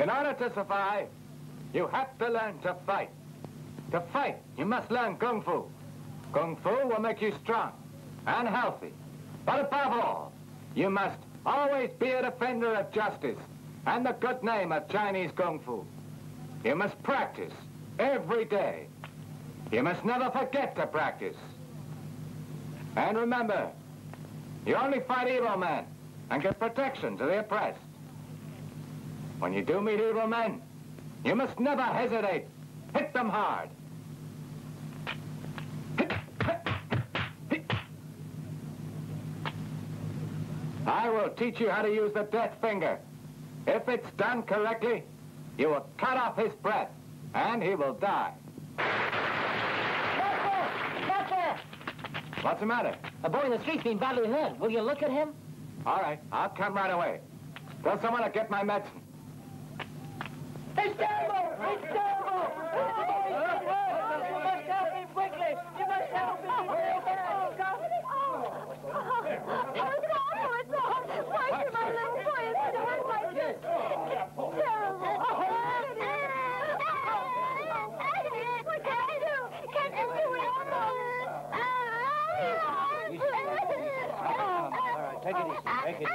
In order to survive, you have to learn to fight. To fight, you must learn Kung Fu. Kung Fu will make you strong and healthy. But above all, you must always be a defender of justice and the good name of Chinese Kung Fu. You must practice every day. You must never forget to practice. And remember, you only fight evil men and give protection to the oppressed. When you do meet evil men, you must never hesitate. Hit them hard. I will teach you how to use the death finger. If it's done correctly, you will cut off his breath, and he will die. What's the matter? A boy in the street's been badly hurt. Will you look at him? All right, I'll come right away. Tell someone to get my medicine. It's terrible! It's terrible! You must help him quickly! You must help him! It's awful! Why should my little boy have died like this? It's terrible! What can I do? Can't you do it all? All right, take it easy. Take it easy.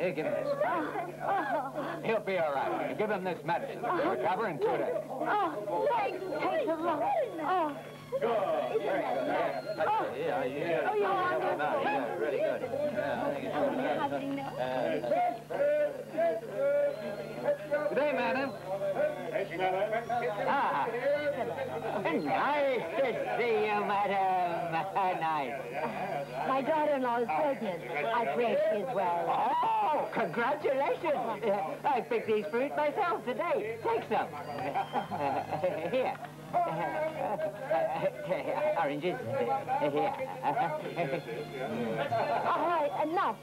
Here, give him this. He'll be all right. Give him this medicine. He'll recover in 2 days. Oh, thanks. Take a look. Oh. Good. Oh, you are really good. Good day, madam. Ah. Nice to see you, madam. Nice. My daughter-in-law is pregnant. I pray she is well. Oh, congratulations. I picked these fruit myself today. Take some. Here. Oranges. Here. All right, enough.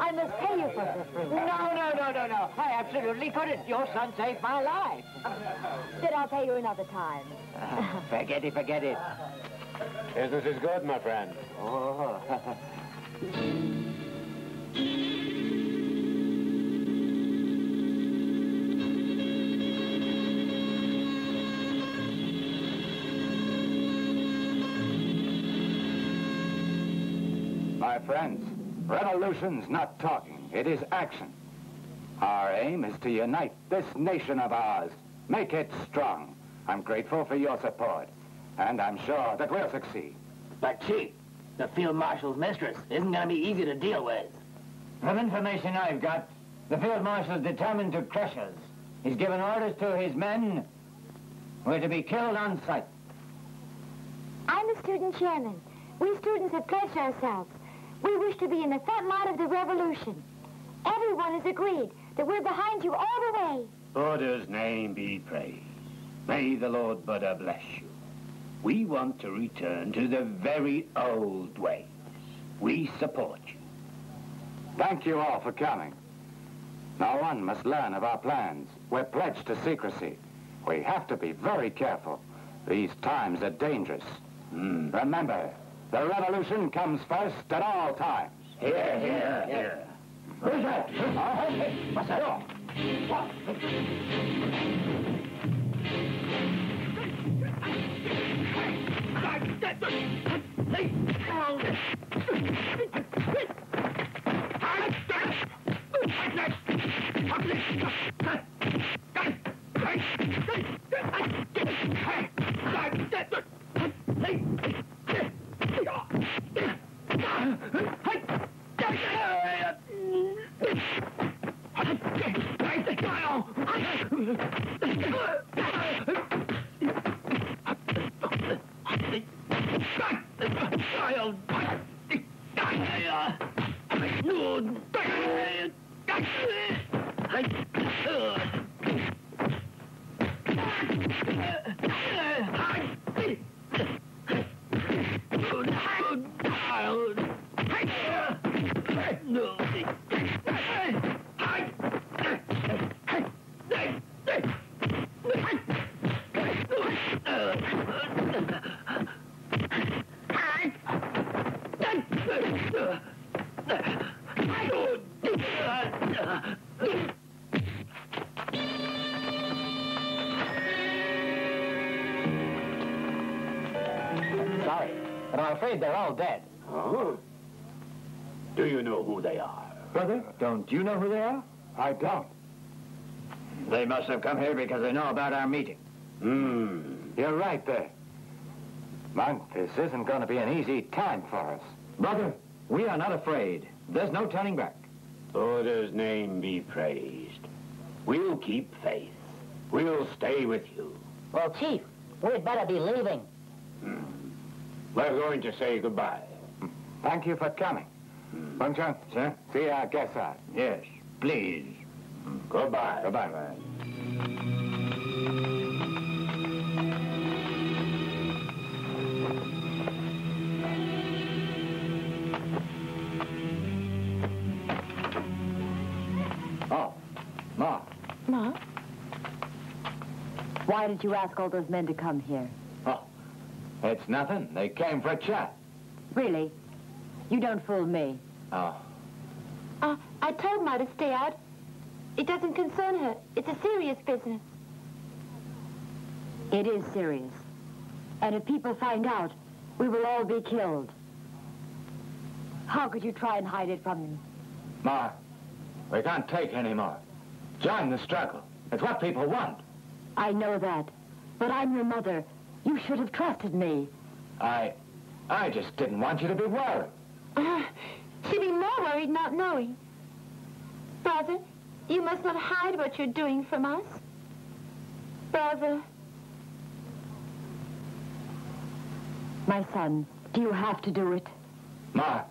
I must pay you for the fruit. No. I absolutely couldn't. Your son saved my life. Then I'll pay you another time. Forget it. Business is good, my friend. Oh. My friends, revolution's not talking, it is action. Our aim is to unite this nation of ours, make it strong. I'm grateful for your support. And I'm sure that we'll succeed. But, Chief, the Field Marshal's mistress isn't going to be easy to deal with. From information I've got, the Field Marshal's determined to crush us. He's given orders to his men. We're to be killed on sight. I'm the student chairman. We students have pledged ourselves. We wish to be in the front line of the revolution. Everyone has agreed that we're behind you all the way. Buddha's name be praised. May the Lord Buddha bless you. We want to return to the very old ways. We support you. Thank you all for coming. No one must learn of our plans. We're pledged to secrecy. We have to be very careful. These times are dangerous. Remember, the revolution comes first at all times. Here. Who's that? What's that? I'm afraid they're all dead. Huh? Do you know who they are? Brother, don't you know who they are? I don't. They must have come here because they know about our meeting. Hmm. You're right there. Monk, this isn't going to be an easy time for us. Brother, we are not afraid. There's no turning back. Buddha's name be praised. We'll keep faith. We'll stay with you. Well, Chief, we'd better be leaving. Hmm. We're going to say goodbye. Thank you for coming. Feng Zhang, sir, see our guest house. Yes, please. Goodbye. Goodbye, man. Oh, Ma. Ma? Why did you ask all those men to come here? Oh, it's nothing. They came for a chat. Really? You don't fool me. Oh. I told Ma to stay out. It doesn't concern her. It's a serious business. It is serious. And if people find out, we will all be killed. How could you try and hide it from them? Ma, we can't take any more. Join the struggle. It's what people want. I know that. But I'm your mother. You should have trusted me. I just didn't want you to be worried. She'd be more worried not knowing. Brother, you must not hide what you're doing from us. Brother. My son, do you have to do it? Ma,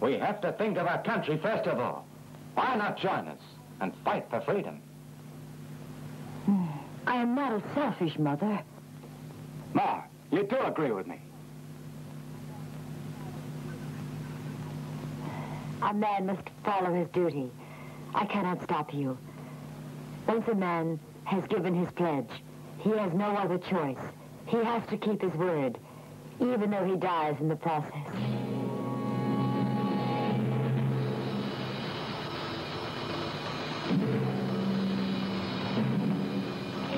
we have to think of our country first of all. Why not join us and fight for freedom? I am not a selfish mother. Ma, you do agree with me. A man must follow his duty. I cannot stop you. Once a man has given his pledge, he has no other choice. He has to keep his word, even though he dies in the process.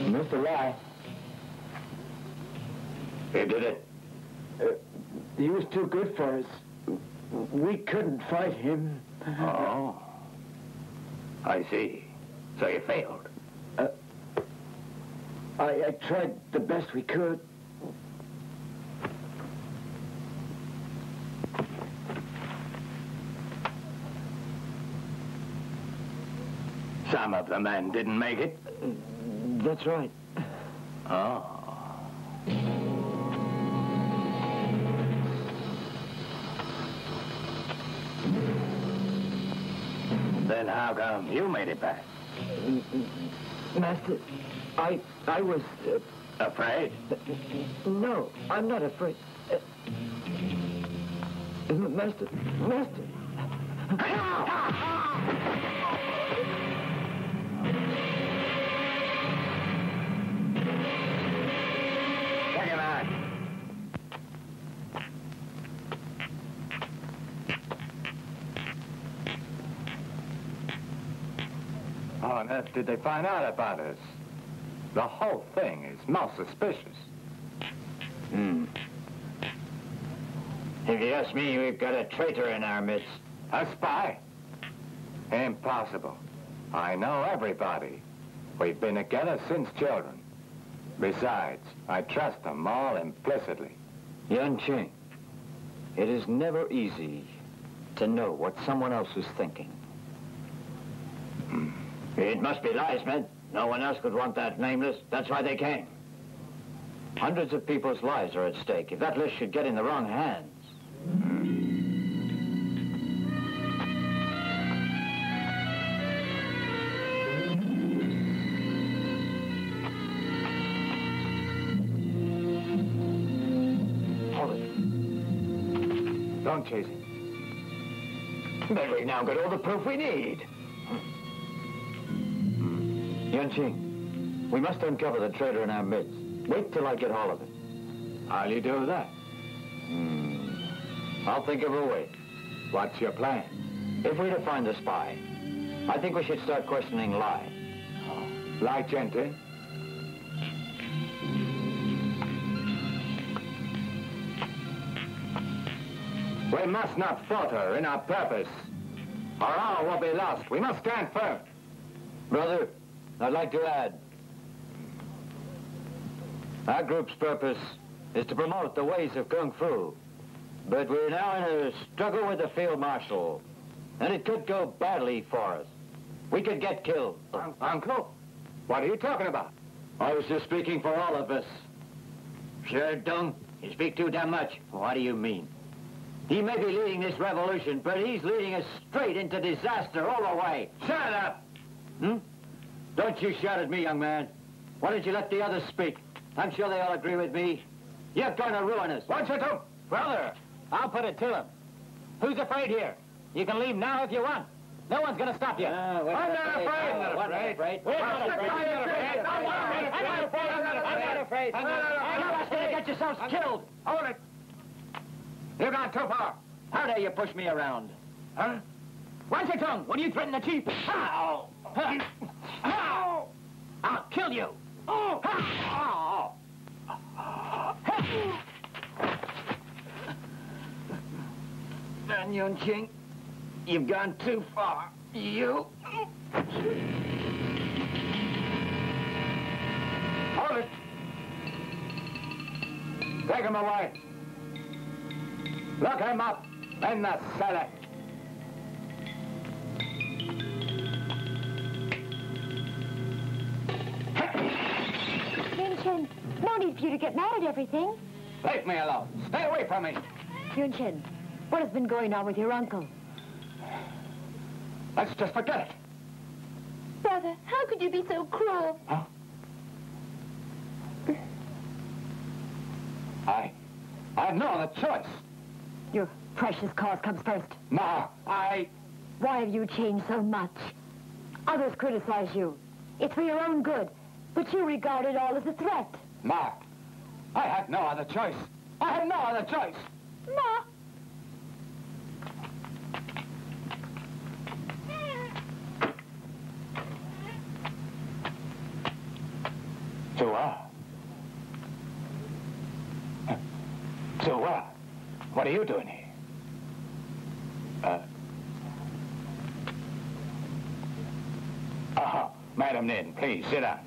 Mr. Lai. They did it. He was too good for us. We couldn't fight him. Oh. I see. So you failed. I tried the best we could. Some of the men didn't make it. That's right. Oh. Then how come you made it back? Master, I was... afraid? No, I'm not afraid. Master. Take him out. How on earth did they find out about us? The whole thing is most suspicious. Hmm. If you ask me, we've got a traitor in our midst. A spy? Impossible. I know everybody. We've been together since children. Besides, I trust them all implicitly. Yunqing, it is never easy to know what someone else is thinking. Hmm. It must be lies, men. No one else could want that name list. That's why they came. Hundreds of people's lives are at stake. If that list should get in the wrong hands... Hold it. Don't chase it. Then we've now got all the proof we need. Yunqing, we must uncover the traitor in our midst. Wait till I get all of it. How'll you do that? I'll think of a way. What's your plan? If we're to find the spy, I think we should start questioning Lai. Oh. Lai Chentin? We must not falter in our purpose, or all will be lost. We must stand firm. Brother, I'd like to add, our group's purpose is to promote the ways of Kung Fu, but we're now in a struggle with the Field Marshal, and it could go badly for us. We could get killed. Uncle, what are you talking about? I was just speaking for all of us. Sher Tong, you speak too damn much. What do you mean? He may be leading this revolution, but he's leading us straight into disaster all the way. Shut up! Hmm? Don't you shout at me, young man. Why don't you let the others speak? I'm sure they all agree with me. You're going to ruin us. What's it to? Brother, I'll put it to him. Who's afraid here? You can leave now if you want. No one's going to stop you. I'm not afraid. I'm not afraid. You're just going to get yourselves killed. Hold it. You've gone too far. How dare you push me around? Huh? Where's your tongue when you threaten the chief? Ow! Ow! I'll kill you. Oh! Ow! Yunqing, you've gone too far. You. Hold it. Take him away. Lock him up in the cellar. Yunqing, no need for you to get mad at everything. Leave me alone. Stay away from me. Yunqing, what has been going on with your uncle? Let's just forget it. Brother, how could you be so cruel? Huh? I have no other choice. Your precious cause comes first. No, I... Why have you changed so much? Others criticize you. It's for your own good, but you regard it all as a threat. Ma, I have no other choice. I have no other choice. Ma! So what? What are you doing here? Madame Nin, please, sit down.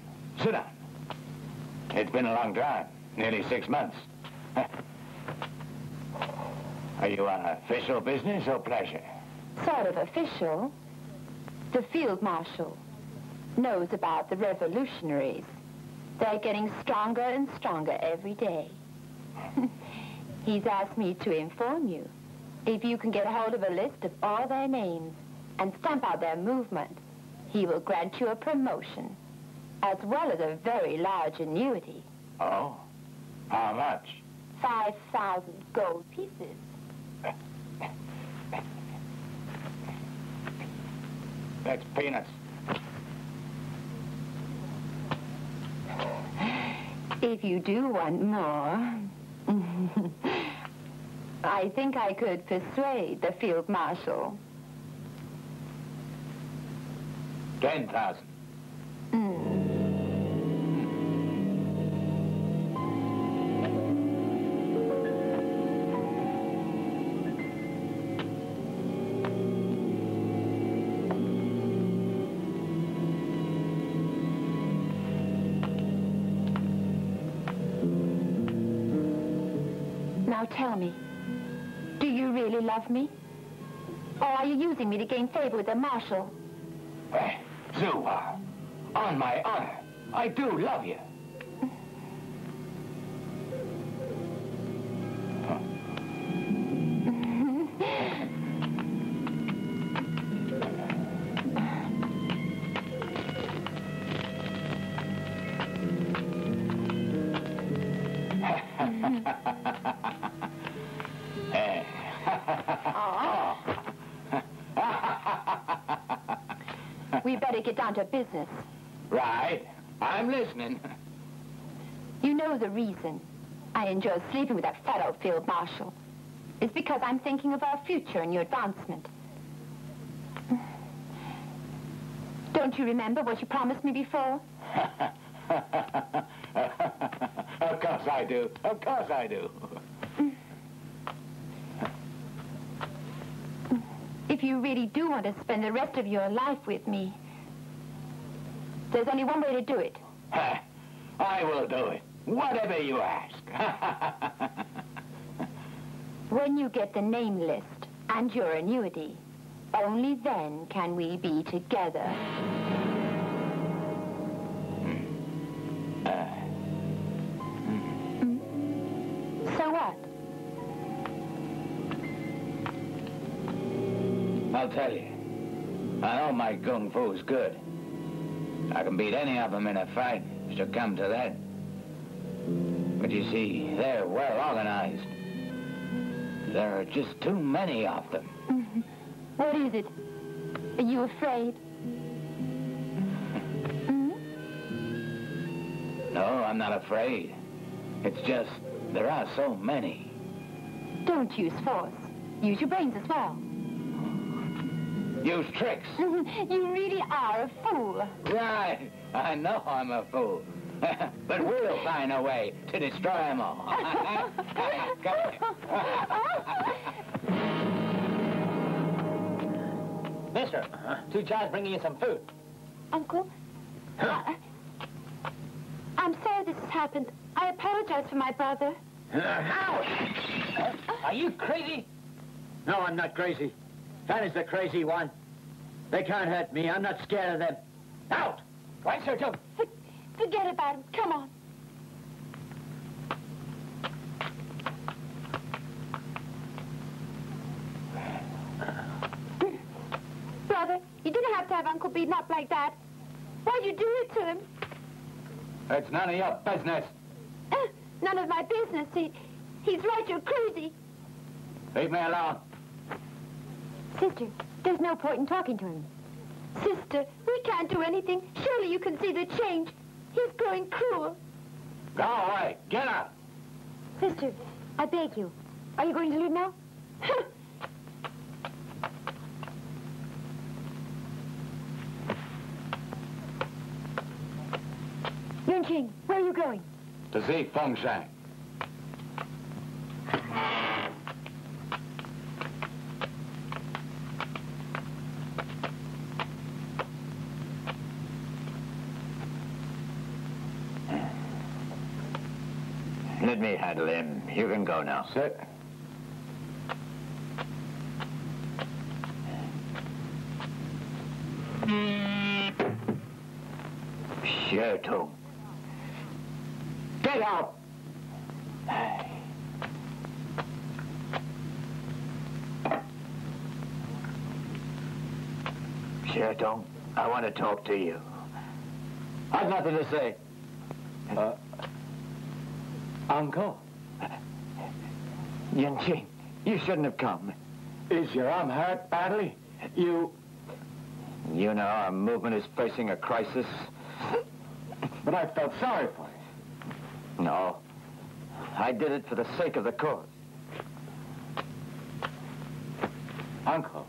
Sit down. It's been a long time, nearly 6 months. Are you on official business or pleasure? Sort of official. The Field Marshal knows about the revolutionaries. They're getting stronger and stronger every day. He's asked me to inform you if you can get hold of a list of all their names and stamp out their movement, he will grant you a promotion as well as a very large annuity. Oh? How much? 5,000 gold pieces. That's peanuts. If you do want more, I think I could persuade the Field Marshal. 10,000. Now tell me, do you really love me? Or are you using me to gain favor with the Marshal? Zuwa, on my honor, I do love you. Get down to business. Right. I'm listening. You know the reason I enjoy sleeping with that fellow Field Marshal is because I'm thinking of our future and your advancement. Don't you remember what you promised me before? Of course I do. Of course I do. you really do want to spend the rest of your life with me, there's only one way to do it. I will do it, whatever you ask. When you get the name list and your annuity, only then can we be together. So what? I'll tell you. I know my Kung Fu's good. I can beat any of them in a fight, if it comes to that. But you see, they're well organized. There are just too many of them. Mm-hmm. What is it? Are you afraid? Mm-hmm. No, I'm not afraid. It's just, there are so many. Don't use force. Use your brains as well. Use tricks. You really are a fool. Right. I know I'm a fool. But we'll find a way to destroy them all. Come here. Mister, two jars bringing you some food. Uncle, I'm sorry this has happened. I apologize for my brother. Ouch! Are you crazy? No, I'm not crazy. That is the crazy one. They can't hurt me. I'm not scared of them. Out! Right, Sher Tong. Forget about him. Come on. Brother, you didn't have to have Uncle beaten up like that. Why'd you do it to him? It's none of your business. None of my business. He's right. You're crazy. Leave me alone. Sister, there's no point in talking to him. Sister, we can't do anything. Surely you can see the change. He's growing cruel. Go away. Get out. Sister, I beg you. Are you going to leave now? Yunqing, where are you going? To see Feng Zhang. Let me handle him. You can go now. Sir. Sher Tong. Get out! Sher Tong, I want to talk to you. I've nothing to say. Uncle, Yunqing, you shouldn't have come. Is your arm hurt badly? You know our movement is facing a crisis. But I felt sorry for you. No, I did it for the sake of the cause. Uncle,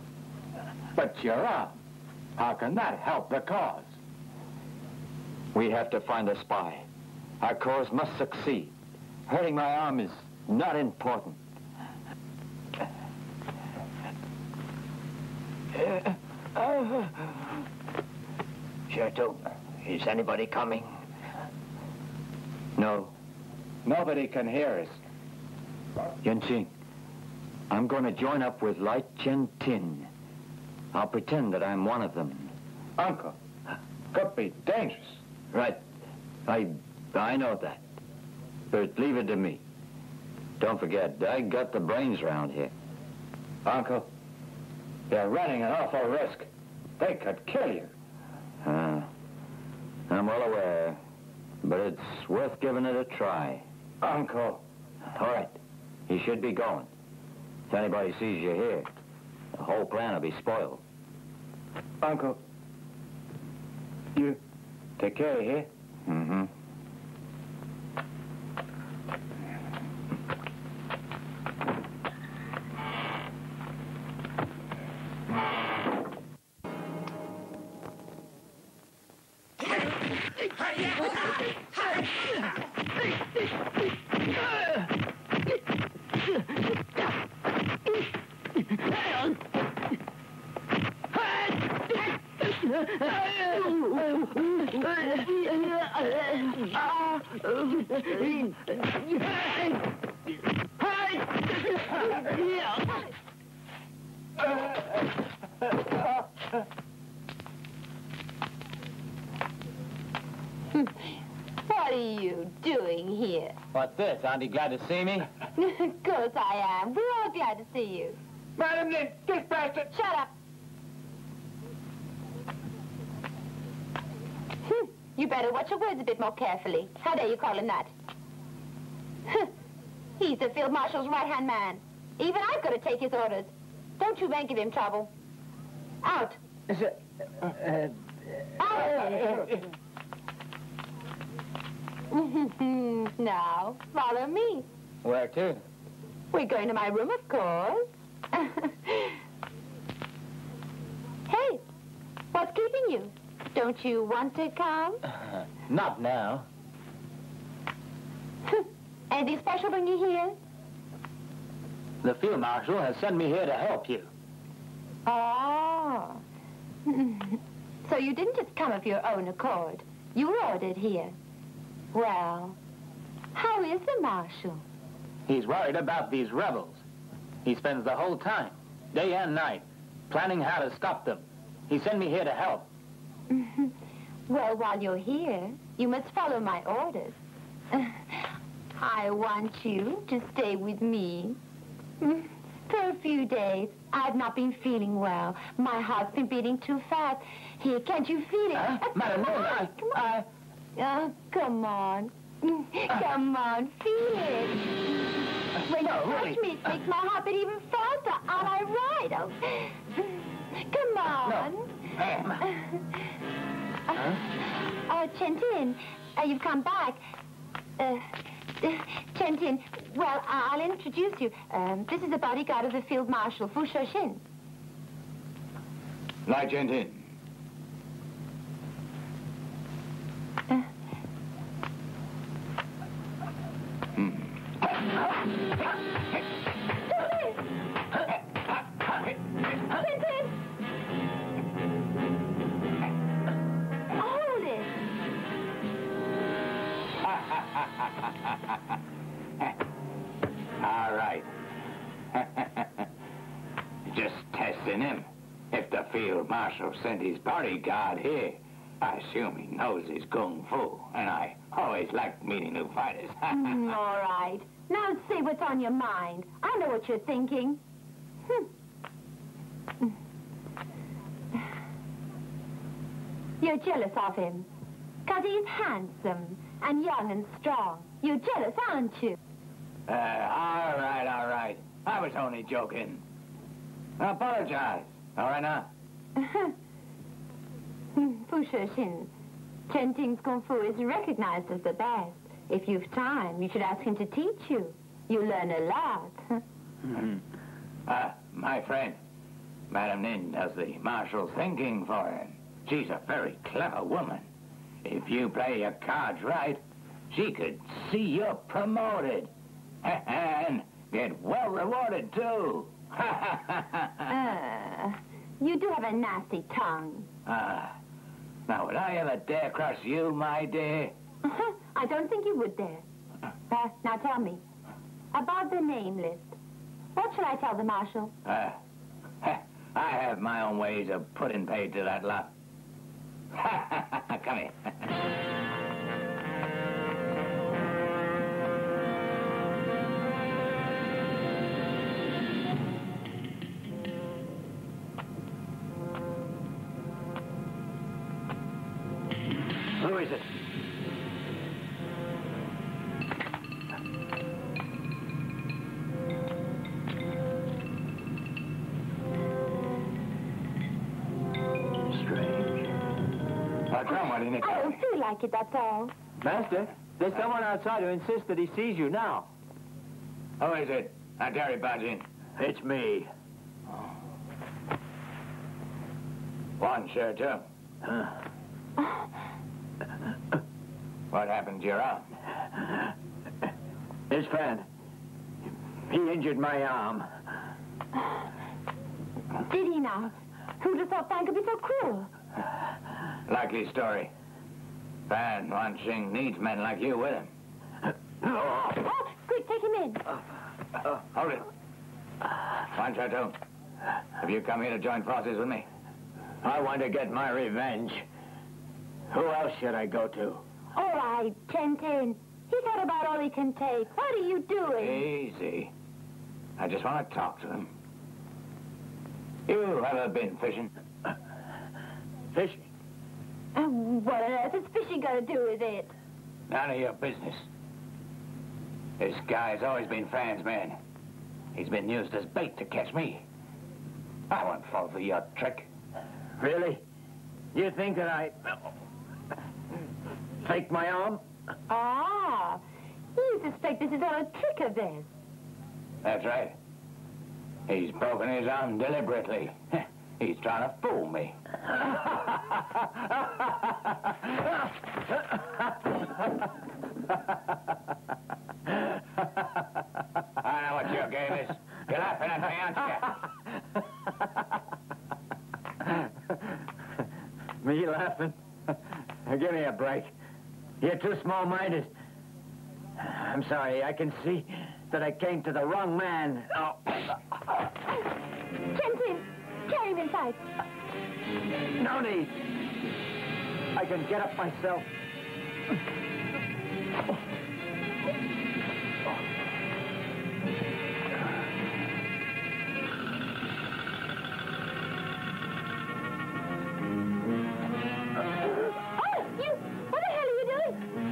but your arm, how can that help the cause? We have to find a spy. Our cause must succeed. Hurting my arm is not important. Sher Tong, is anybody coming? No. Nobody can hear us. Yunqing, I'm going to join up with Lai Chentin. I'll pretend that I'm one of them. Uncle, could be dangerous. Right. I know that. But leave it to me. Don't forget, I got the brains around here. Uncle, you're running an awful risk. They could kill you. I'm well aware, but it's worth giving it a try. Uncle. All right, you should be going. If anybody sees you here, the whole plan will be spoiled. Uncle, you take care of you here? Mm-hmm. What are you doing here? What's this? Aren't you glad to see me? Of course I am. We're all glad to see you. Madame Nin, this bastard! Shut up. You better watch your words a bit more carefully. How dare you call him that? He's the Field Marshal's right-hand man. Even I've got to take his orders. Don't you men give him trouble. Out. Out. Now, follow me. Where to? We're going to my room, of course. Hey, what's keeping you? Don't you want to come? Not now. Anything special bring you here? The Field Marshal has sent me here to help you. Oh. So you didn't just come of your own accord. You were ordered here. Well, how is the Marshal? He's worried about these rebels. He spends the whole time, day and night, planning how to stop them. He sent me here to help. Well, while you're here, you must follow my orders. I want you to stay with me. For a few days, I've not been feeling well. My heart's been beating too fast. Here, can't you feel it? Madam, I... come on. Come on, feel it. When you touch me, it makes my heart beat even faster. Aren't I right? Oh. Come on. Chentin, you've come back. Chentin, well, I'll introduce you. This is the bodyguard of the Field Marshal, Fu Shoshin. Lai Chentin. Sent his bodyguard here. I assume he knows his Kung Fu, and I always like meeting new fighters. All right. Now say what's on your mind. I know what you're thinking. You're jealous of him, because he's handsome and young and strong. You're jealous, aren't you? All right. I was only joking. I apologize. All right now. Fu Shoshin, Chen Ting's Kung Fu is recognized as the best. If you've time, you should ask him to teach you. You learn a lot. My friend, Madame Nin does the Marshal's thinking for him. She's a very clever woman. If you play your cards right, she could see you're promoted. And get well rewarded, too. You do have a nasty tongue. Now, would I ever dare cross you, my dear? I don't think you would dare. Now, tell me, about the name list, what should I tell the Marshal? I have my own ways of putting paid to that lot. Come here. It, that's all. Master, there's someone outside who insists that he sees you now. Who is it? I dare you barge in. It's me. One, Sher Tong. What happened to your arm? His friend. He injured my arm. Did he now? Who'd have thought Fang could be so cruel? likely story. Bad Wan Xing needs men like you with him. Oh, quick, take him in. Hold it. Wan Chateau, have you come here to join forces with me? I want to get my revenge. Who else should I go to? All right, Tien. He's had about all he can take. What are you doing? Easy. I just want to talk to him. You ever been fishing? Fishing? What on earth has fishing got to do with it? None of your business. This guy's always been Fan's man. He's been used as bait to catch me. I won't fall for your trick. Really? You think that I... take my arm? Ah, you suspect this is all a trick of theirs. That's right. He's broken his arm deliberately. He's trying to fool me. I know what your game is. You're laughing at me, aren't you? Me laughing? Give me a break. You're too small-minded. I'm sorry, I can see that I came to the wrong man. Oh. Tien, carry him inside. No need. I can get up myself.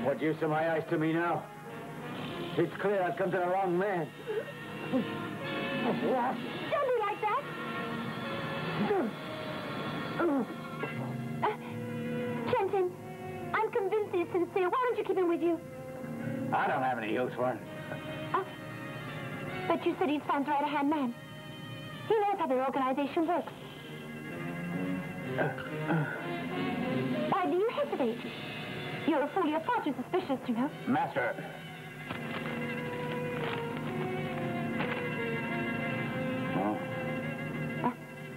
What use are my eyes to me now? It's clear I've come to the wrong man. Don't be like that. Tien, I'm convinced he's sincere. Why don't you keep him with you? I don't have any use for him. But you said he's Fan's right-hand man. He knows how the organization works. Why do you hesitate? You're a fool. Your thoughts are suspicious, you know. Master.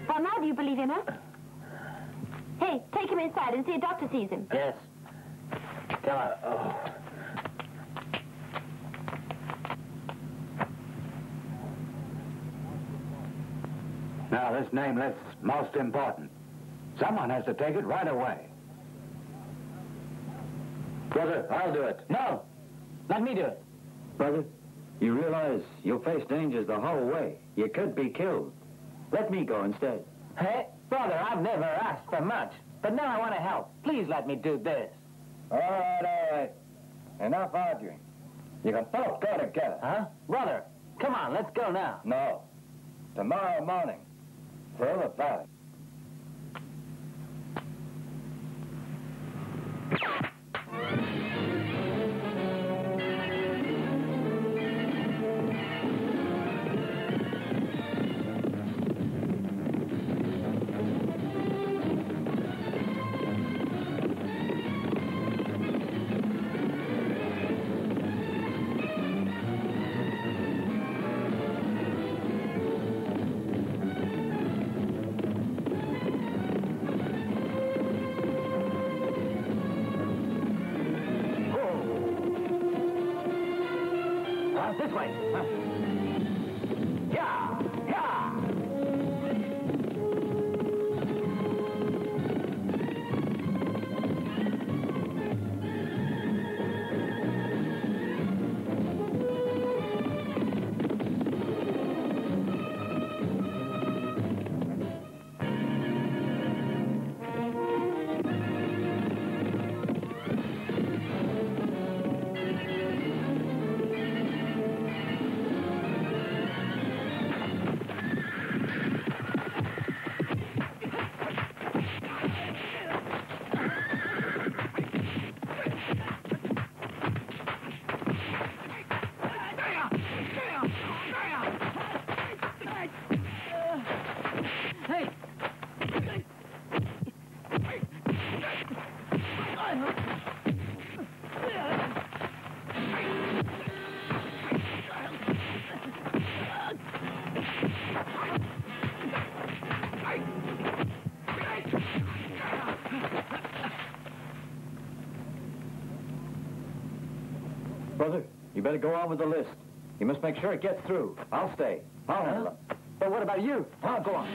Well, now do you believe him, huh? Hey, take him inside and see a doctor sees him. Yes. Tell her. Oh. Now, this nameless is most important. Someone has to take it right away. Brother, I'll do it. No, let me do it. Brother, you realize you'll face dangers the whole way. You could be killed. Let me go instead. Hey, brother, I've never asked for much, but now I want to help. Please let me do this. All right. Enough arguing. You can both go together. Huh? Brother, come on, let's go now. No. Tomorrow morning. Fill the valley. Brother, you better go on with the list. You must make sure it gets through. I'll stay. I'll handle it. But what about you? I'll go on.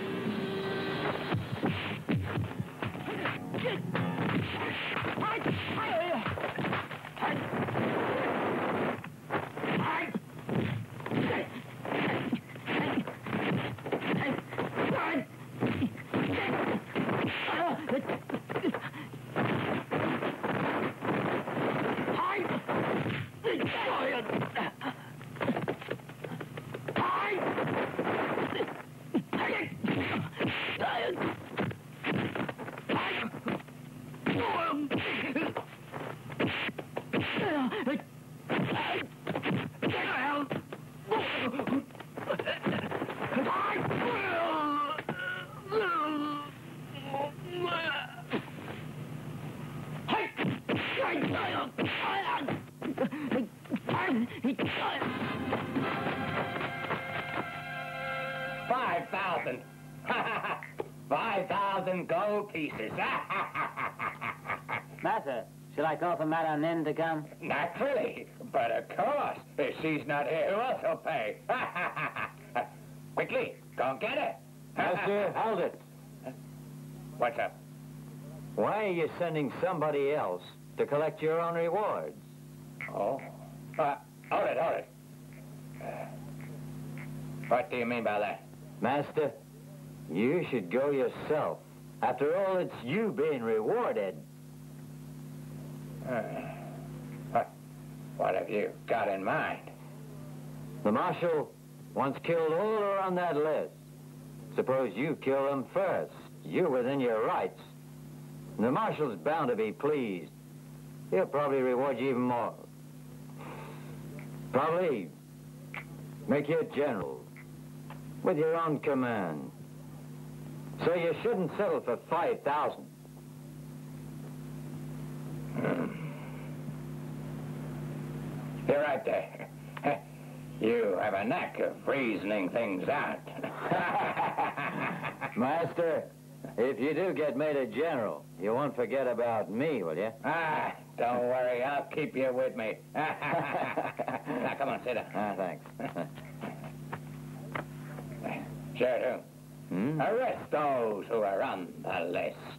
Pieces. Master, shall I call for Madame Nin to come? Naturally, but of course. If she's not here, who else will pay? Quickly, go and get her. Master, hold it. What's up? Why are you sending somebody else to collect your own rewards? Oh? Hold it. What do you mean by that? Master, you should go yourself. After all, it's you being rewarded. What have you got in mind? The marshal once killed all who are on that list. Suppose you kill them first. You're within your rights. The marshal's bound to be pleased. He'll probably reward you even more. Probably make you a general with your own command. So you shouldn't settle for 5,000. You're right there. You have a knack of reasoning things out. Master, if you do get made a general, you won't forget about me, will you? Ah, don't worry. I'll keep you with me. Now, come on, sit down. Thanks. Sure do. Arrest those who are on the list.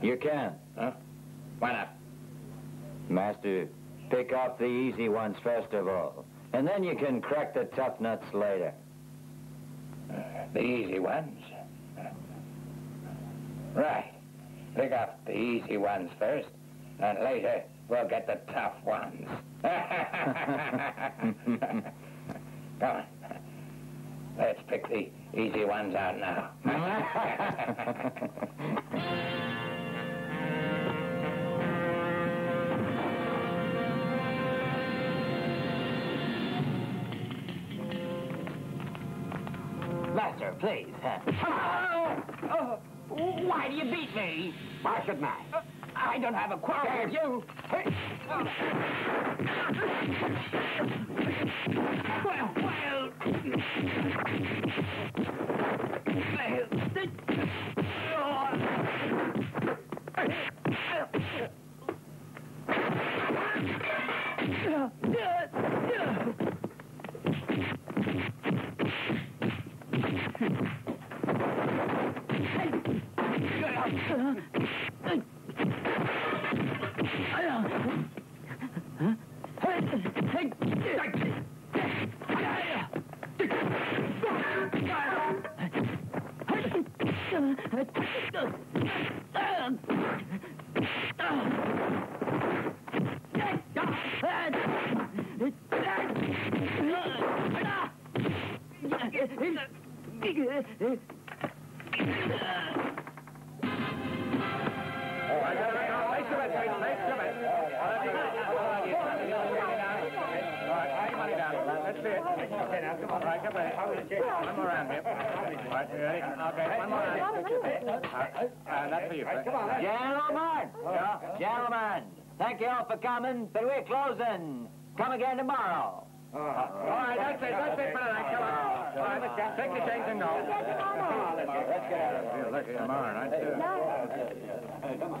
You can. Huh? Why not? Master, pick off the easy ones first of all, and then you can crack the tough nuts later. The easy ones? Right. Pick off the easy ones first, and later we'll get the tough ones. Come on. Let's pick the easy ones out now. Master, please. Why do you beat me? Why shouldn't I? I don't have a quarrel with you. Gentlemen, thank you all for coming, but we're closing. Come again tomorrow. All right, that's it for tonight. Come on. Take the change and go. Let's get out of here. Let's get out of here. Come on.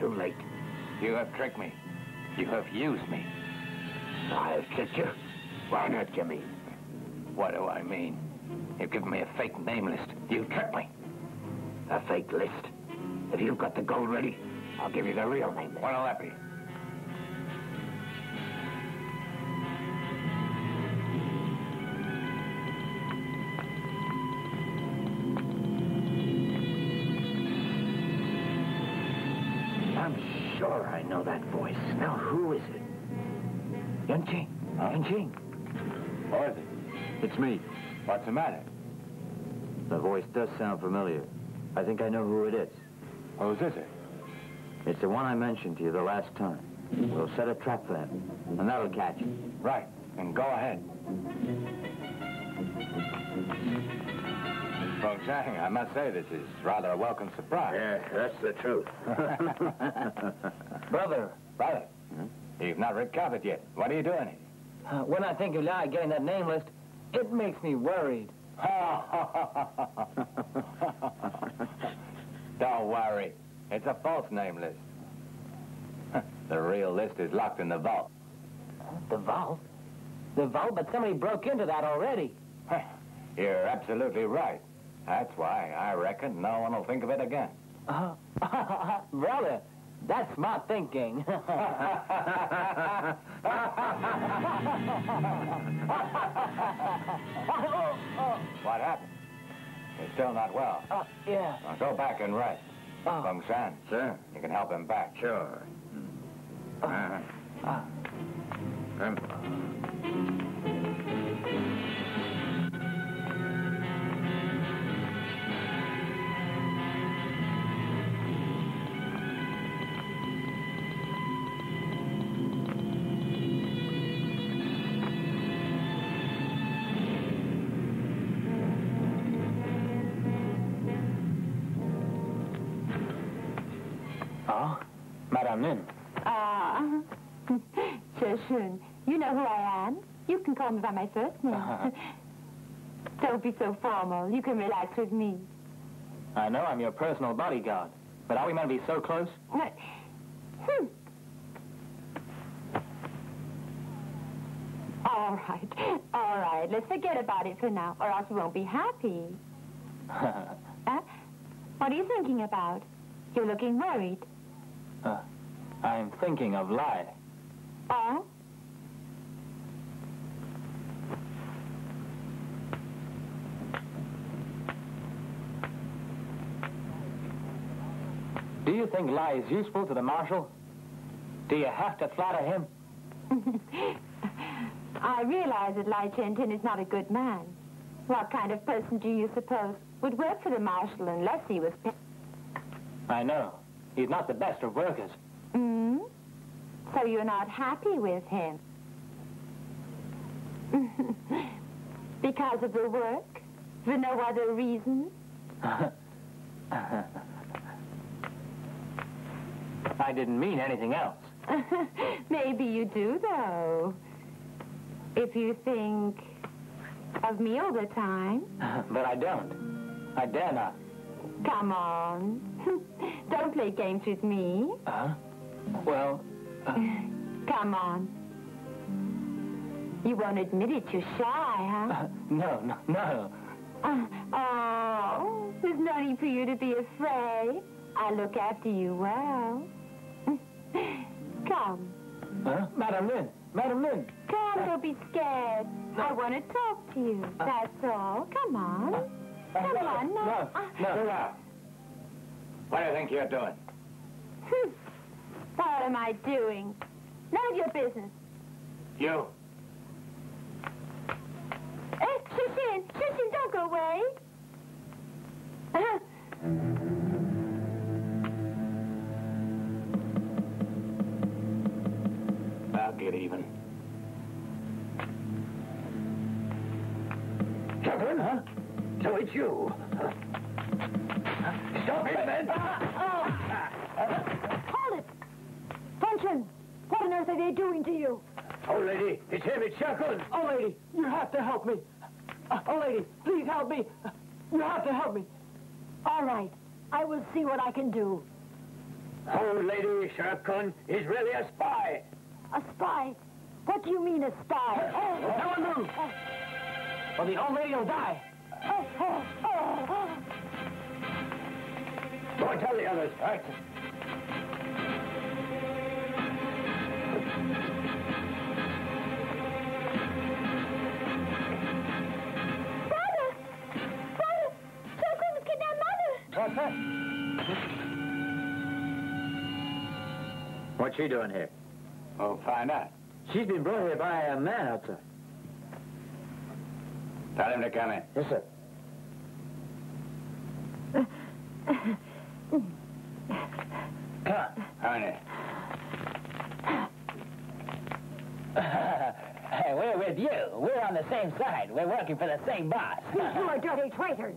Too late. You have tricked me. You have used me. I have tricked you? Why not, Jimmy? What do I mean? You've given me a fake name list. You tricked me. A fake list? If you've got the gold ready, I'll give you the real name list. What'll that be? Now, who is it? Yunqing. Yunqing. Who is it? It's me. What's the matter? The voice does sound familiar. I think I know who it is. Whose is it? It's the one I mentioned to you the last time. We'll set a trap for him, and that'll catch him. Right. And go ahead. Feng Zhang, I must say this is rather a welcome surprise. Yes, that's the truth. Brother, you've not recovered yet. What are you doing here? When I think of Lai getting that name list, it makes me worried. Don't worry. It's a false name list. The real list is locked in the vault. The vault? The vault? But somebody broke into that already. You're absolutely right. That's why I reckon no one will think of it again. Brother... That's my thinking. What happened? You're still not well. Yeah. Now go back and rest. Feng Zhang. Sir? You can help him back. Sure. Madame Nin. Ah, Chakun, you know who I am. You can call me by my first name. Don't be so formal. You can relax with me. I know I'm your personal bodyguard, but are we meant to be so close? All right. Let's forget about it for now, or else we won't be happy. What are you thinking about? You're looking worried. I'm thinking of Lai. Oh? Do you think Lai is useful to the Marshal? Do you have to flatter him? I realize that Lai Chentin is not a good man. What kind of person do you suppose would work for the Marshal unless he was... I know. He's not the best of workers. So you're not happy with him? Because of the work? For no other reason? I didn't mean anything else. Maybe you do, though. If you think of me all the time. But I don't. I dare not. Come on. Don't play games with me. Come on. You won't admit it, you're shy, huh? No. Oh, there's no need for you to be afraid. I look after you well. Come. Huh? Madame Nin. Come, don't be scared. I want to talk to you, that's all. Come on. No. What do you think you're doing? What am I doing? None of your business. You. Shoshin, don't go away. I'll get even. Chakun, huh? So it's you. Stop it, man! Hold it! Function! What on earth are they doing to you? Old lady, it's him, it's Chakun! Old lady, you have to help me. Old lady, please help me. You have to help me. All right, I will see what I can do. Old lady, Chakun is really a spy. A spy? What do you mean, a spy? Hey, no one move! Or the old lady will die. Go and tell the others, right? Father! Chakun has kidnapped Mother! What's that? What's she doing here? Oh, find out. She's been brought here by a man outside. Tell him to come in. Yes, sir. Come on, honey. We're with you. We're on the same side. We're working for the same boss. You are dirty traitors.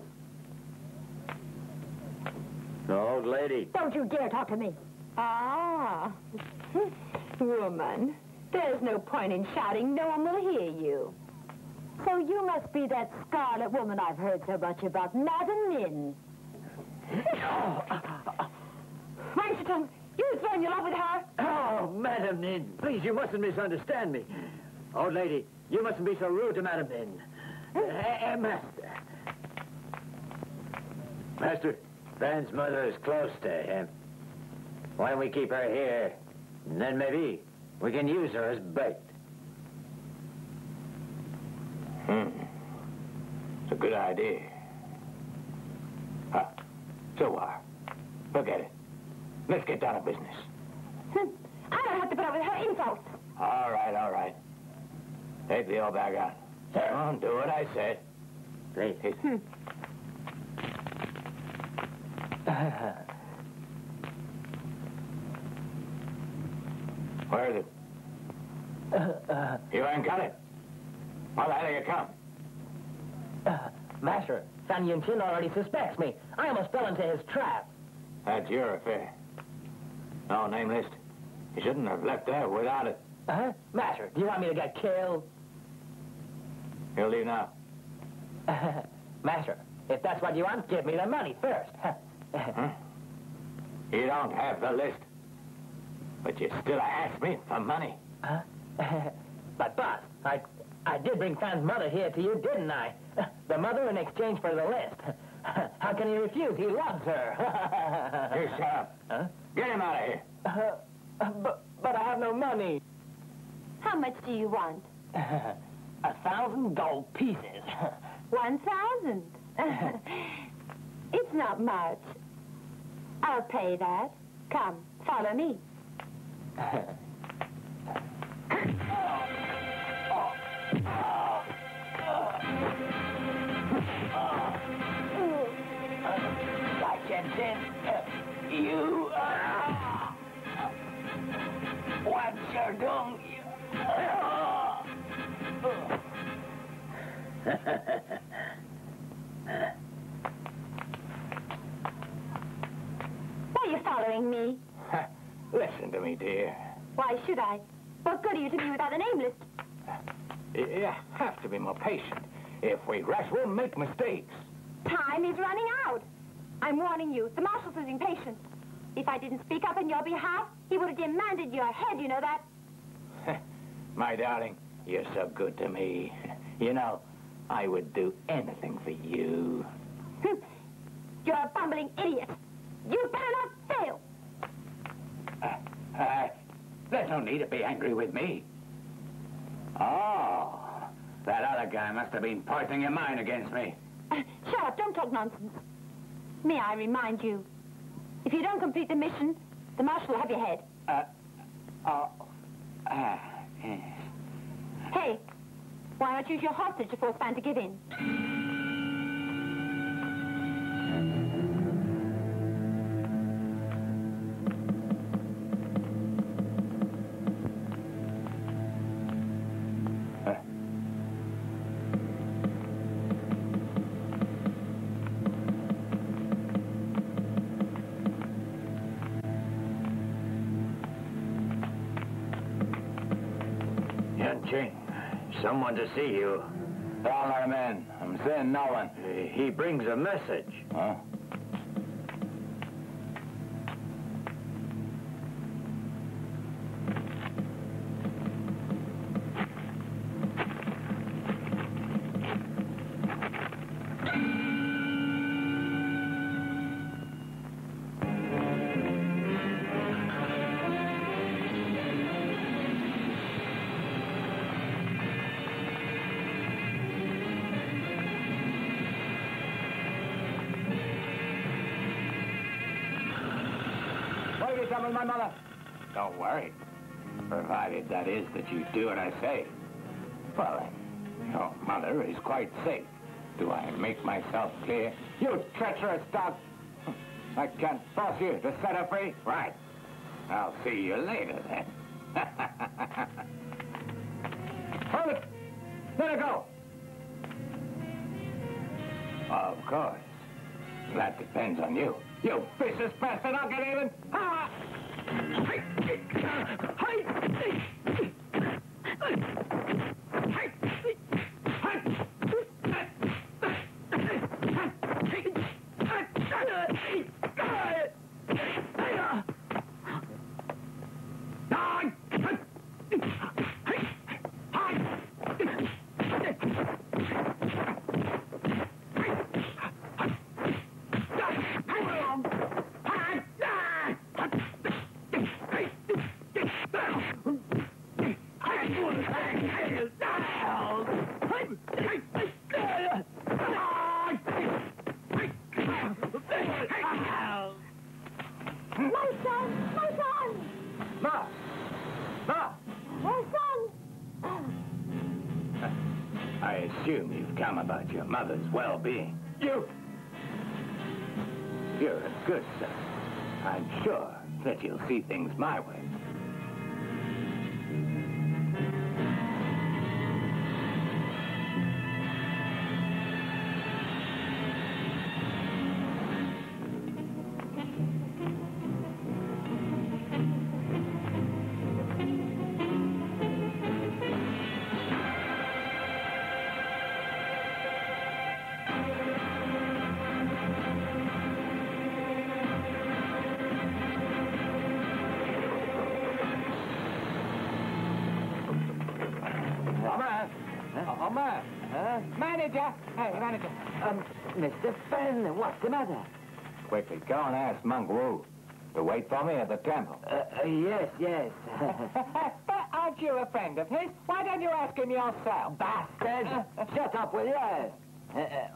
Old lady. Don't you dare talk to me. Woman, there's no point in shouting. No one will hear you. So you must be that scarlet woman I've heard so much about, Madame Nin. Why, Sher Tong, you were throwing your love with her. Oh, Madame Nin, please, you mustn't misunderstand me. Old lady, you mustn't be so rude to Madame Nin. Master, Van's mother is close to him. Why don't we keep her here? And then maybe we can use her as bait. It's a good idea. So, Forget it. Let's get down to business. I don't have to put up with her insults. All right, all right. Take the old bag out. Come on, do what I said. Great. Where is it? You ain't got it. Well, how do you come? Master, Fan Yunqing already suspects me. I almost fell into his trap. That's your affair. No name list. You shouldn't have left there without it. Huh? Master, do you want me to get killed? You'll leave now. Master, if that's what you want, give me the money first. Huh? You don't have the list. But you still ask me for money. Huh? But, boss, I did bring Fan's mother here to you, didn't I? The mother in exchange for the list. How can he refuse? He loves her. You shut up. Huh? Get him out of here. But I have no money. How much do you want? 1,000 gold pieces. 1,000? It's not much. I'll pay that. Come, follow me. Lai Chentin, you... Wan Sher Tong. Why are you following me? Listen to me, dear. Why should I? What good are you to me without a name list? You have to be more patient. If we rush, we'll make mistakes. Time is running out. I'm warning you, the Marshal's losing patience. If I didn't speak up on your behalf, he would have demanded your head, you know that? My darling, you're so good to me. You know, I would do anything for you. You're a bumbling idiot. You better not fail. There's no need to be angry with me. Oh, that other guy must have been poisoning your mind against me. Shut up, don't talk nonsense. May I remind you, if you don't complete the mission, the Marshal will have your head. Yes. Hey, why not use your hostage to force Fan to give in? Someone to see you. All our men. I'm saying no one. He brings a message. Huh? My mother. Don't worry. Provided, that is, that you do what I say. Well, your mother is quite safe. Do I make myself clear? You treacherous dog! I can't force you to set her free. Right. I'll see you later, then. Hold it! Let her go! Of course. That depends on you. You vicious bastard! I'll get even! Ah! Hey! come about your mother's well-being. You're a good son. I'm sure that you'll see things my way. Manager. Mr. Fenn, what's the matter? Quickly, go and ask Monk Wu to wait for me at the temple. Yes. But aren't you a friend of his? Why don't you ask him yourself? Bastard! Shut up, will you?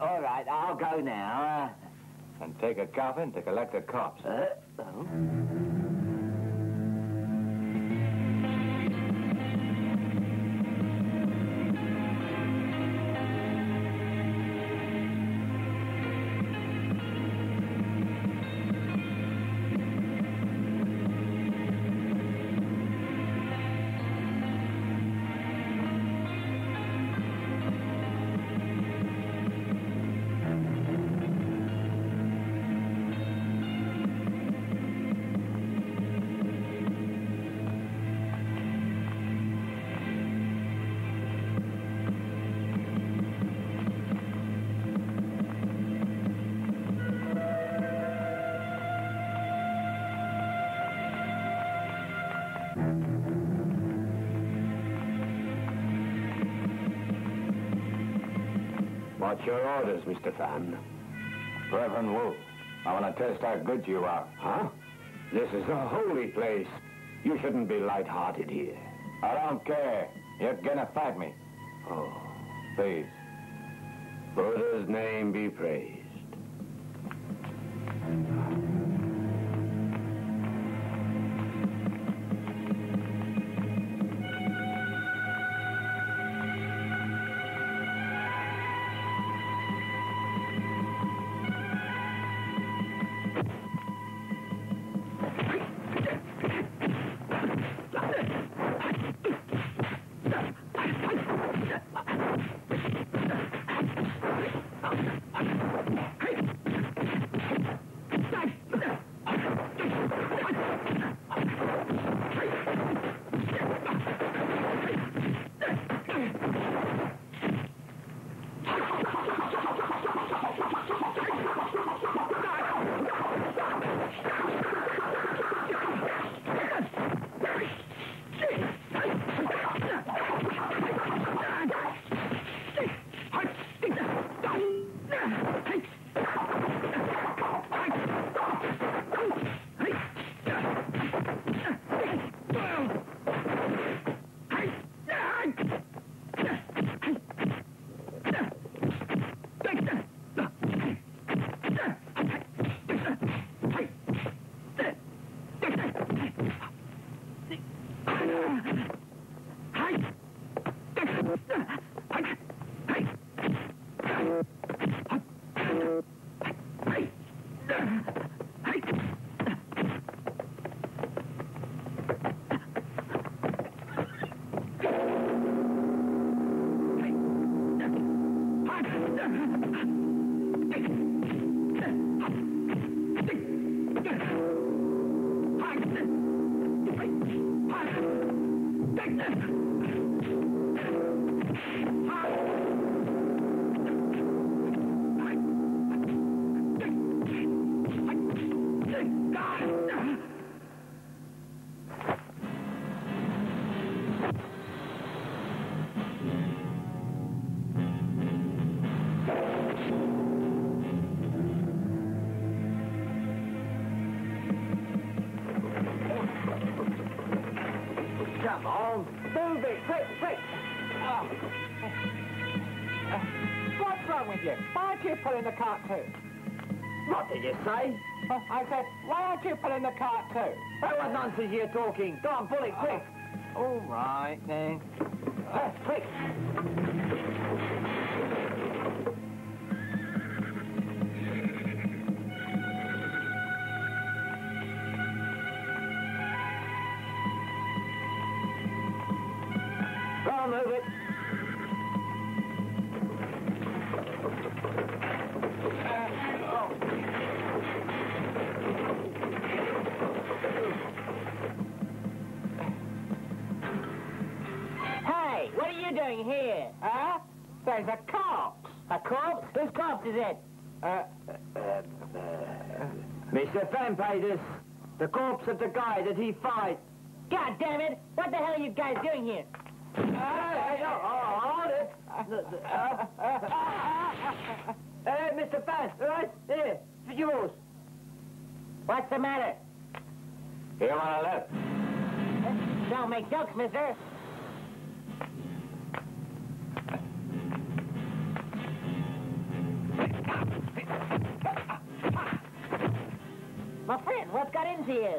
All right, I'll go now. And take a coffin to collect the corpse. What's your orders, Mr. Fan? Reverend Wu, I want to test how good you are. Huh? This is a holy place. You shouldn't be light-hearted here. I don't care. You're gonna fight me. Oh, please. Buddha's name be praised. I said, why aren't you pulling the cart too? What nonsense you're talking. Go on, pull it, quick. All right, then. Quick. doing here, huh? There's a corpse. A corpse? Whose corpse is it? Mr. Vampires, the corpse of the guy that he fight. God damn it! What the hell are you guys doing here? Mr. Fast, right there, it's yours. What's the matter? You're on a left. Don't make jokes, mister. My friend, what got into you?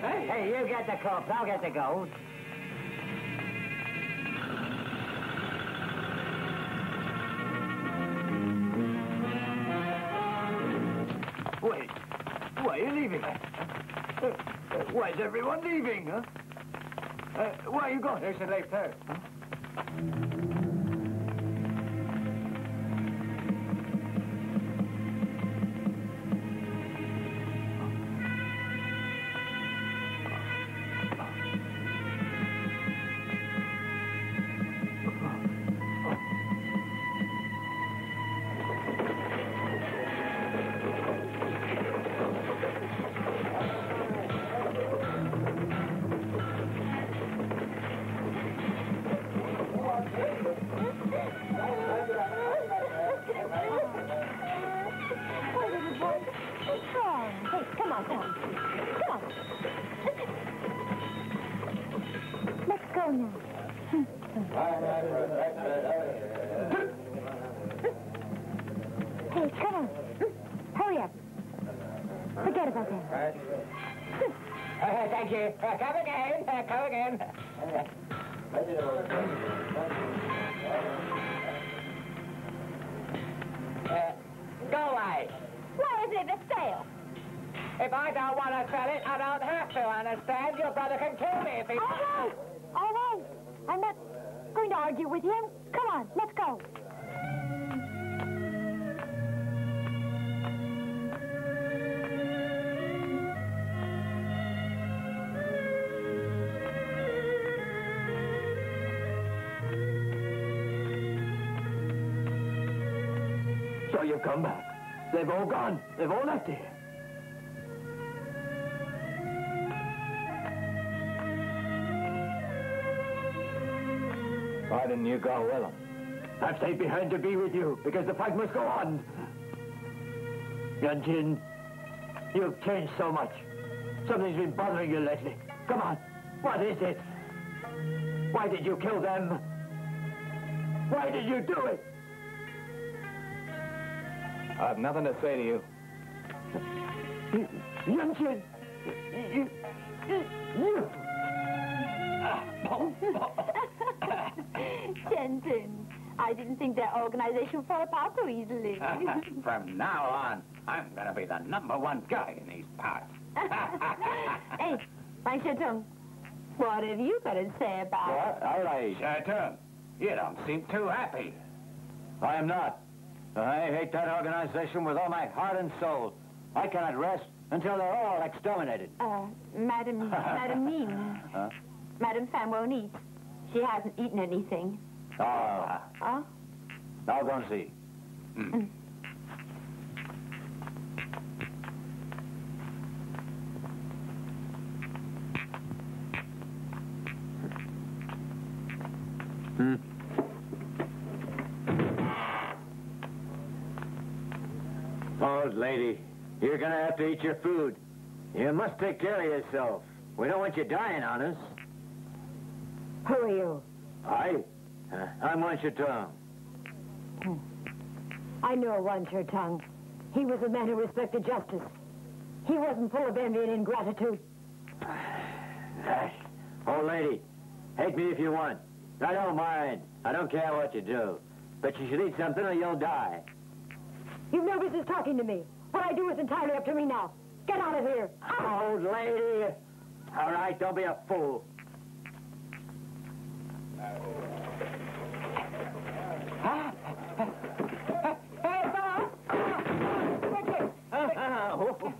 Hey, you get the corpse, I'll get the gold. Wait, why are you leaving? Why is everyone leaving, huh? Why are you going? There's a late there. You've come back. They've all gone. They've all left here. Why didn't you go with them? I've stayed behind to be with you because the fight must go on. Yan Jin, you've changed so much. Something's been bothering you lately. Come on. What is it? Why did you kill them? Why did you do it? I have nothing to say to you. Tien, I didn't think that organization fell apart so easily. From now on, I'm going to be the #1 guy in these parts. Hey, Feng Zhang, what have you got to say about it? All right. Sher Tong, you don't seem too happy. I am not. I hate that organization with all my heart and soul. I cannot rest until they're all exterminated. Madame Nin. Huh? Madame Fan won't eat. She hasn't eaten anything. Ah. Now go and see. Mm. Mm. Old lady, you're going to have to eat your food. You must take care of yourself. We don't want you dying on us. Who are you? I'm Wan Sher Tong. I know Wan Sher Tong. He was a man who respected justice. He wasn't full of envy and ingratitude. Old lady, hate me if you want. I don't mind. I don't care what you do. But you should eat something or you'll die. You've no business talking to me. What I do is entirely up to me now. Get out of here. Old lady. All right, don't be a fool.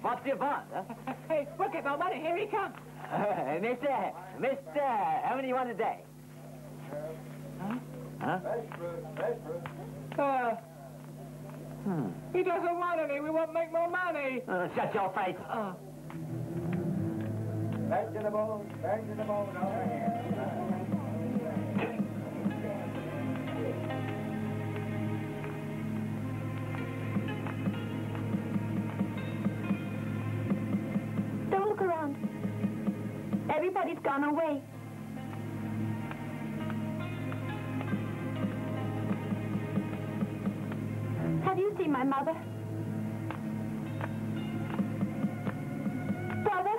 What do you want? Hey, look at my money. Here he comes. Mister, how many you want today? Huh? He doesn't want any. We won't make more money. Shut your face. Back to the bone. Back to the bone. Over here. Everybody's gone away. Have you seen my mother? Brother,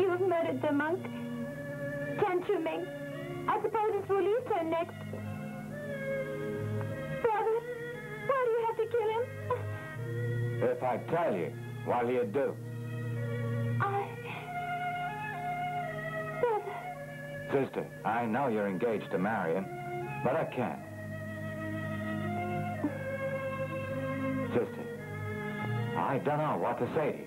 you have murdered the monk. Tian Chu Ming. I suppose it's Wu Li's turn next. Brother, why do you have to kill him? If I tell you, what'll you do? Sister, I know you're engaged to marry him, but I can't. Sister, I don't know what to say to you.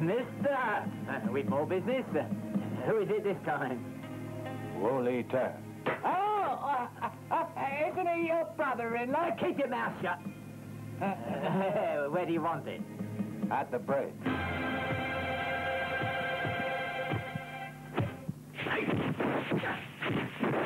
Mister! With more business? Who is it this time? Wu Li Ter. Isn't he your brother-in-law? Keep your mouth shut. Where do you want it? At the bridge. Peter!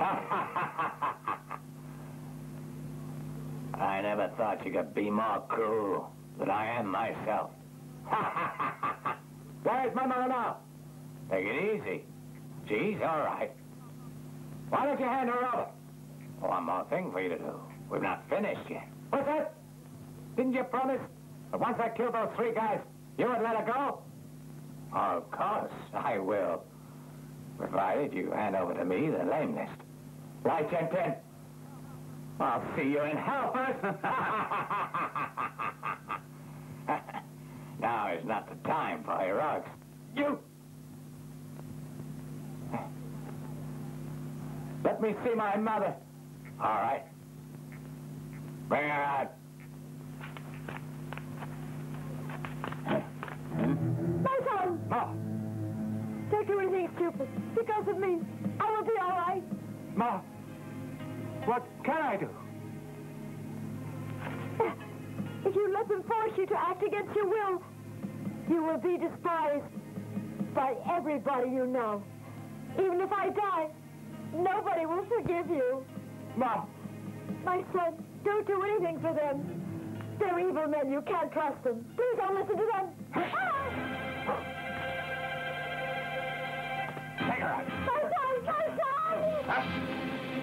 I never thought you could be more cruel than I am myself. Where's my mother now? Take it easy. She's all right. Why don't you hand her over? One more thing for you to do. We've not finished yet. What's that? Didn't you promise that once I killed those three guys, you would let her go? Of course I will. Provided you hand over to me the lameness. Lai Chentin, I'll see you in hell first. Now is not the time for heroics. You! Let me see my mother. All right. Bring her out. My son! Ma! Don't do anything stupid. Because of me, I will be all right. Ma, what can I do? If you let them force you to act against your will, you will be despised by everybody you know. Even if I die, nobody will forgive you. Ma! My son, don't do anything for them. They're evil men. You can't trust them. Please don't listen to them. Take her out. My son! My son!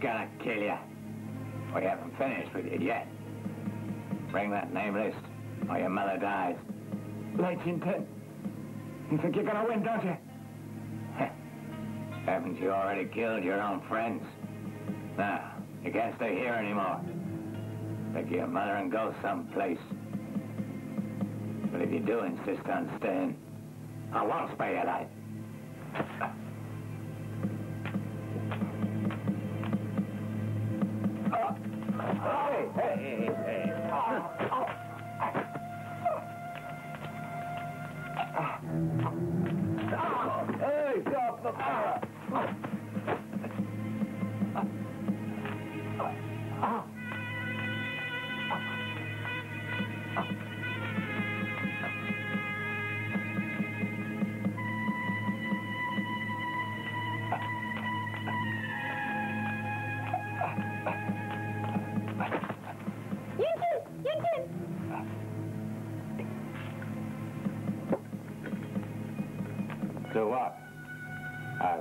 gonna kill you. We haven't finished with you yet. Bring that name list, or your mother dies. Lai Chentin, you think you're gonna win, don't you? Haven't you already killed your own friends? Now, you can't stay here anymore. Pick your mother and go someplace. But if you do insist on staying, I won't spare your life.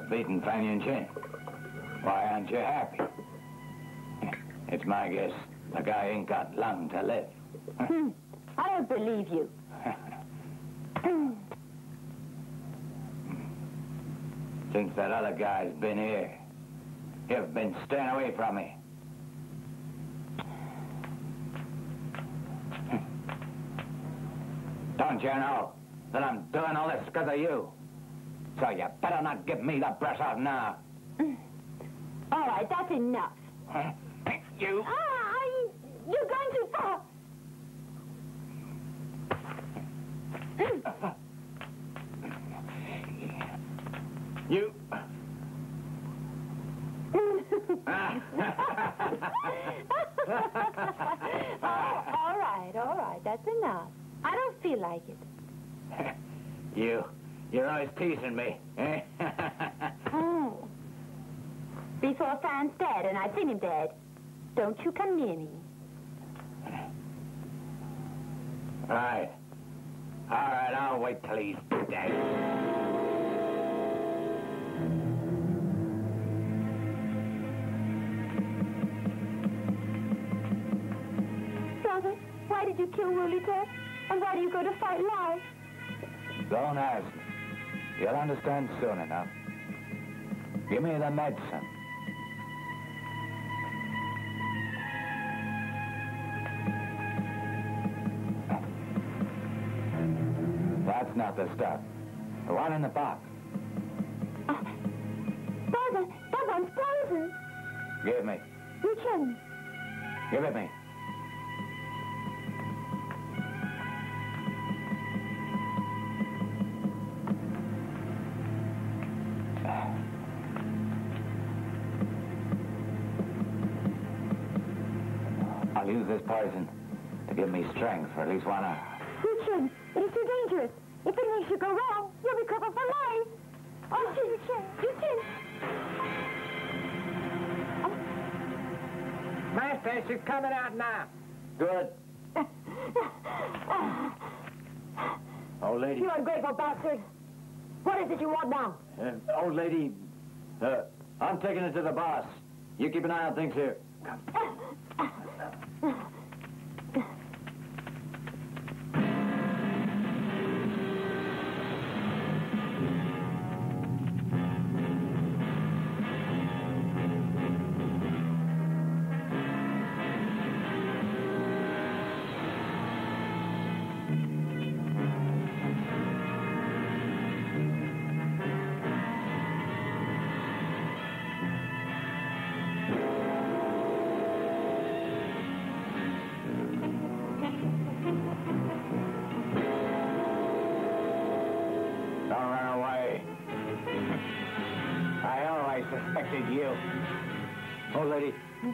Beaten Fang Yunqing. Why aren't you happy? It's my guess the guy ain't got long to live. I don't believe you. Since that other guy's been here, you've been staying away from me. Don't you know that I'm doing all this because of you? So you better not give me the brush off now. All right, that's enough. Huh? You... you're going too far. You... all right, that's enough. I don't feel like it. You... You're always teasing me, eh? Oh. Before Fan's dead, and I've seen him dead. Don't you come near me. Right. All right, I'll wait till he's dead. Brother, why did you kill Wulita? And why do you go to fight Lai? Don't ask me. You'll understand soon enough. Give me the medicine. That's not the stuff. The one in the box. Father, that one's poison. Give me. You can. Give it me. Poison to give me strength for at least 1 hour. Wu-Chun, it is too dangerous. If it makes you go wrong, you'll be crippled for life. Oh, Wu-Chun. Oh. Master, she's coming out now. Good. Old lady. You ungrateful bastard. What is it you want now? Old lady, I'm taking it to the boss. You keep an eye on things here. Come.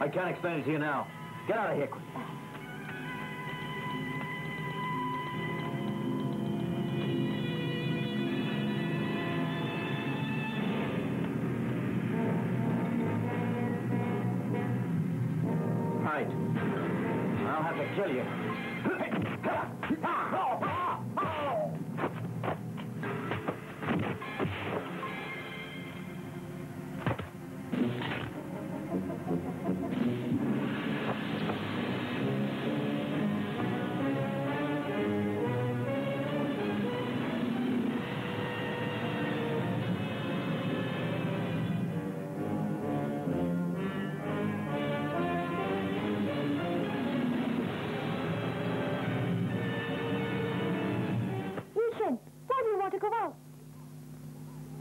I can't explain it to you now. Get out of here, quick. Right. I'll have to kill you.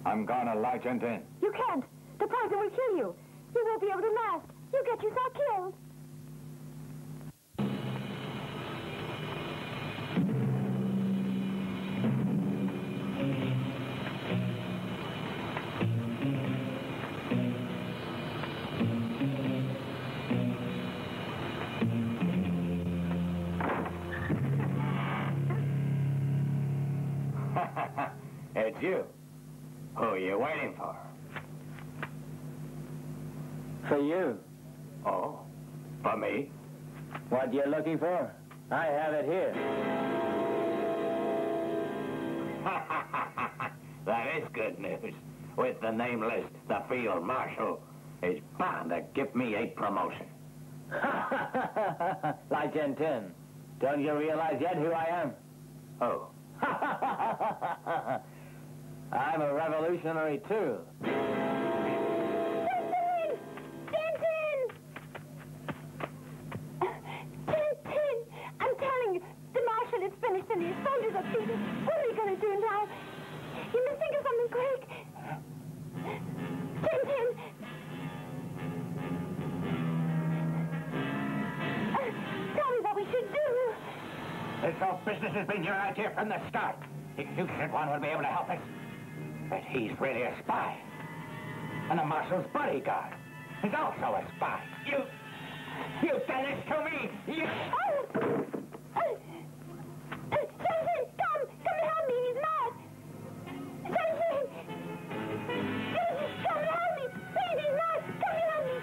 I'm gonna Lai Chentin. You can't. The poison will kill you. You won't be able to last. You'll get yourself killed. It's you. Who are you waiting for? For you. Oh, for me? What you're looking for? I have it here. That is good news. With the nameless, the Field Marshal is bound to give me a promotion. Lai Chentin, don't you realize yet who I am? Oh. I'm a revolutionary, too. Chentin! Chentin! Chentin! I'm telling you, the Marshal is finished and his soldiers are thinking, what are we going to do now? You must think of something quick. Chentin! Tell me what we should do. This whole business has been your idea from the start. If you said one would be able to help us. But he's really a spy. And the Marshal's bodyguard is also a spy. You've done this to me! Oh! Jason, come and help me, he's mad! Jason! Jason, come and help me! Please, he's mad! Come and help me!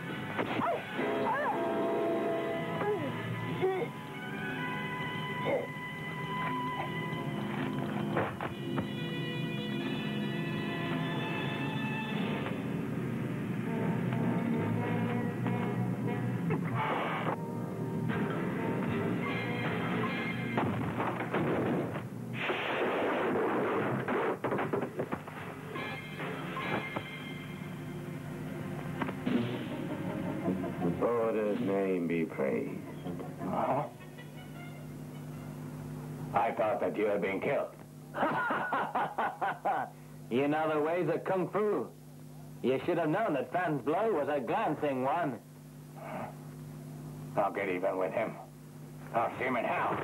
Be praised. Huh? I thought that you had been killed. You know the ways of Kung Fu. You should have known that Fan's blow was a glancing one. I'll get even with him. I'll see him in hell.